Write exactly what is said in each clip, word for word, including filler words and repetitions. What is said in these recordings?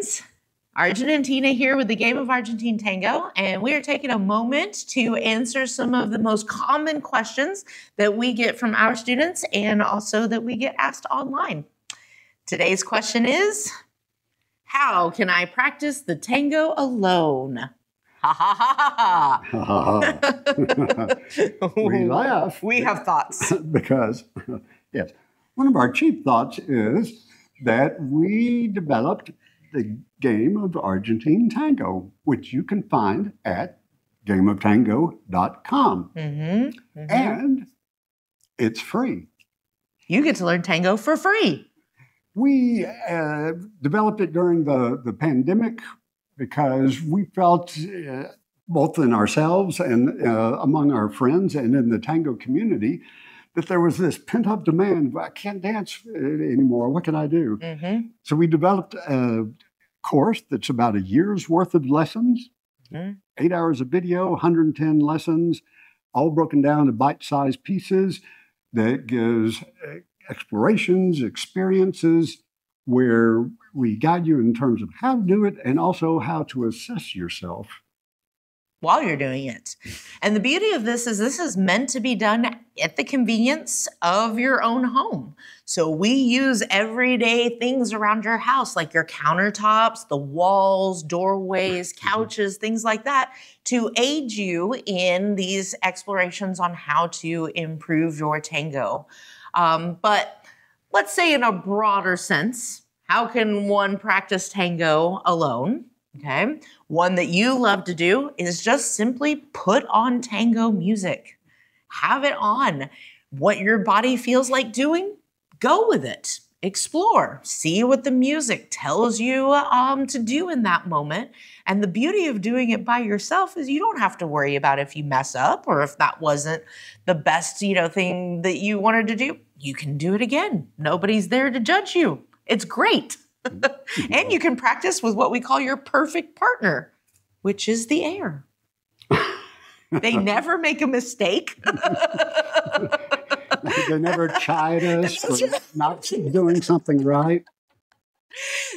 friends, Argentina here with the Game of Argentine Tango, and we are taking a moment to answer some of the most common questions that we get from our students and also that we get asked online. Today's question is, how can I practice the tango alone? Ha ha ha ha ha. We laugh. We have thoughts. Because, yes, one of our chief thoughts is that we developed the Game of Argentine Tango, which you can find at game of tango dot com. Mm-hmm, mm-hmm. And it's free. You get to learn tango for free. We uh, developed it during the, the pandemic because we felt, uh, both in ourselves and uh, among our friends and in the tango community, that there was this pent-up demand. I can't dance anymore. What can I do? Mm-hmm. So we developed a course that's about a year's worth of lessons, mm-hmm. eight hours of video, one hundred ten lessons, all broken down to bite-sized pieces that gives explorations, experiences, where we guide you in terms of how to do it and also how to assess yourself while you're doing it. And the beauty of this is this is meant to be done at the convenience of your own home. So we use everyday things around your house, like your countertops, the walls, doorways, couches, things like that, to aid you in these explorations on how to improve your tango. Um, but let's say in a broader sense, how can one practice tango alone? Okay, one that you love to do is just simply put on tango music. Have it on. What your body feels like doing, go with it. Explore. See what the music tells you um, to do in that moment. And the beauty of doing it by yourself is you don't have to worry about if you mess up or if that wasn't the best, you know, thing that you wanted to do. You can do it again. Nobody's there to judge you. It's great. And you can practice with what we call your perfect partner, which is the air. They never make a mistake. They never chide us for not doing something right.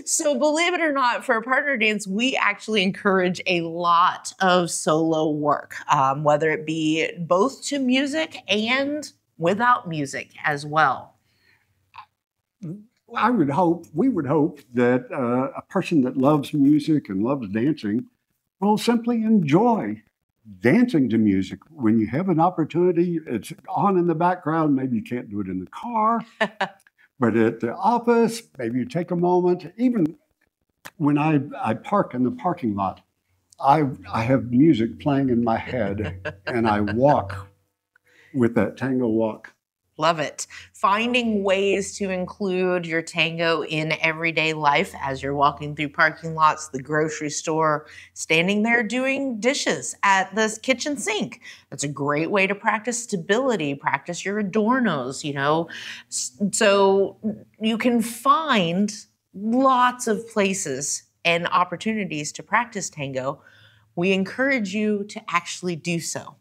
So believe it or not, for a partner dance, we actually encourage a lot of solo work, um, whether it be both to music and without music as well. I would hope, we would hope that uh, a person that loves music and loves dancing will simply enjoy dancing to music. When you have an opportunity, it's on in the background. Maybe you can't do it in the car, but at the office, maybe you take a moment. Even when I, I park in the parking lot, I, I have music playing in my head and I walk with that tango walk. Love it. Finding ways to include your tango in everyday life as you're walking through parking lots, the grocery store, standing there doing dishes at the kitchen sink. That's a great way to practice stability, practice your adornos, you know. So you can find lots of places and opportunities to practice tango. We encourage you to actually do so,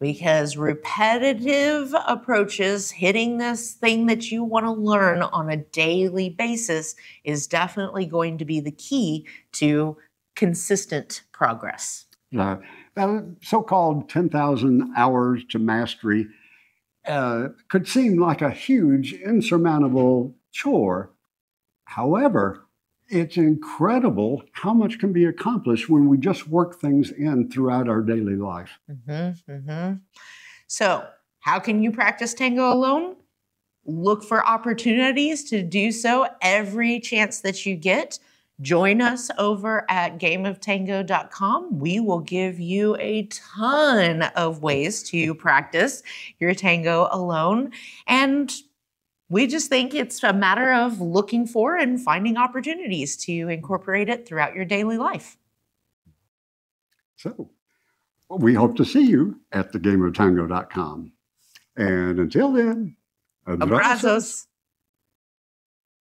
because repetitive approaches, hitting this thing that you want to learn on a daily basis, is definitely going to be the key to consistent progress. Uh, that so-called ten thousand hours to mastery uh, could seem like a huge, insurmountable chore. However, it's incredible how much can be accomplished when we just work things in throughout our daily life. Mm-hmm, mm-hmm. So how can you practice tango alone? Look for opportunities to do so every chance that you get. Join us over at game of tango dot com. We will give you a ton of ways to practice your tango alone, and we just think it's a matter of looking for and finding opportunities to incorporate it throughout your daily life. So, well, we hope to see you at the game of tango dot com. And until then, abrazos. abrazos.